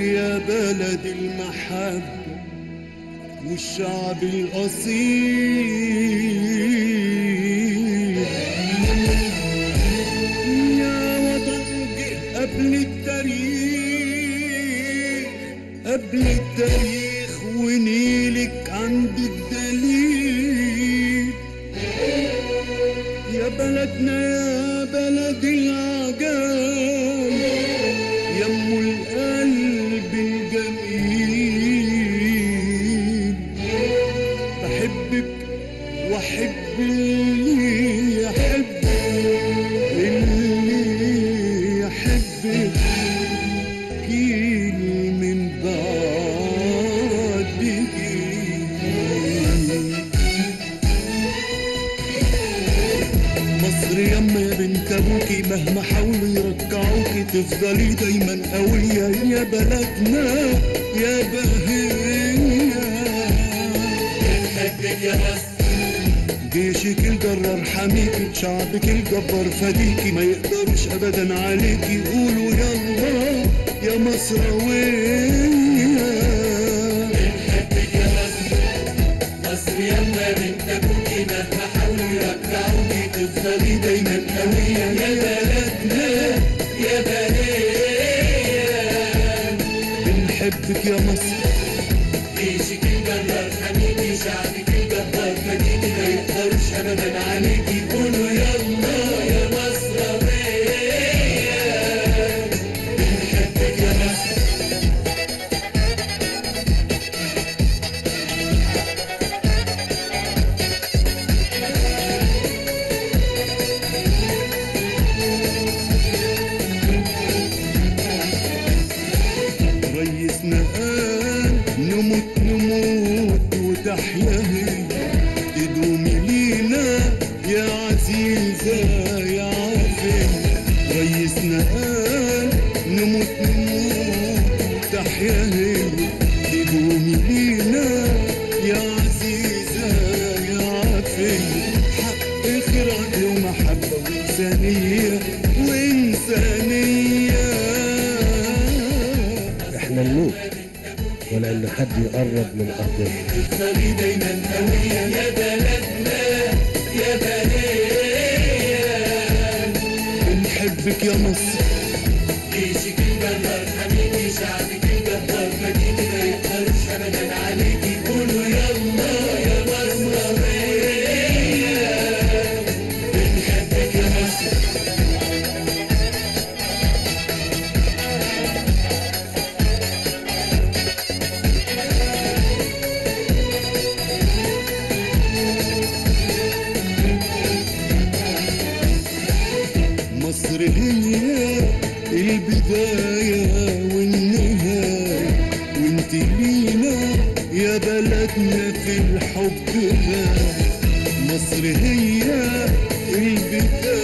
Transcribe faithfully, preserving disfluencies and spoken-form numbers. يا بلد المحبة والشعب الأصيل، يا وطن جئت قبل التاريخ قبل التاريخ ونيلك عندك دليل. يا بلدنا يا بلد العجائب يا أم القلب الجميل، بحبك واحب اللي يحبك اللي يحبك جيل من بعد جيل. مصر يما يا بنت ابوكي مهما حاولوا يرجعوكي تفضلي دايما قوية يا بلدنا يا بهية. بنحبك يا مصر، جيشك الجرار حميكي، شعبك الجبار فديكي، ما يقدرش ابدا عليكي، قولوا يلا يا مصراوية. بنحبك يا مصر، مصر يما بنت ابوكي مهما حاولوا يرجعوكي تفضلي دايما قوية يا بلدنا يا بهية. بنحبك يا مصر، جيشك الجبار حميدي، شعبك الجبار مجيدي، ما يقدرش ابدا عليكي، قولوا يلا يا مصراوية. بنحبك يا مصر. نموت نموت وتحيا هي تدومي لينا يا عزيزة يا عافية. ريسنا قال نموت نموت وتحيا هي تدومي لينا يا عزيزة يا عافية. حق خير عدل ومحبة وإنسانية وإنسانية. إحنا نموت ولا ان حد يقرب من ارضنا. تفضلي دايما قويه يا بلدنا يا بنيه. بنحبك يا مصر، جيشك الجبار حميدي، شعبك الجبار مجيدي، ما يقدرش ابدا عليكي، قولوا يلا يا مصراوية. بنحبك يا مصر. مصر هي البداية والنهاية، وانت لينا يا بلدنا في الحب ده. مصر هي البداية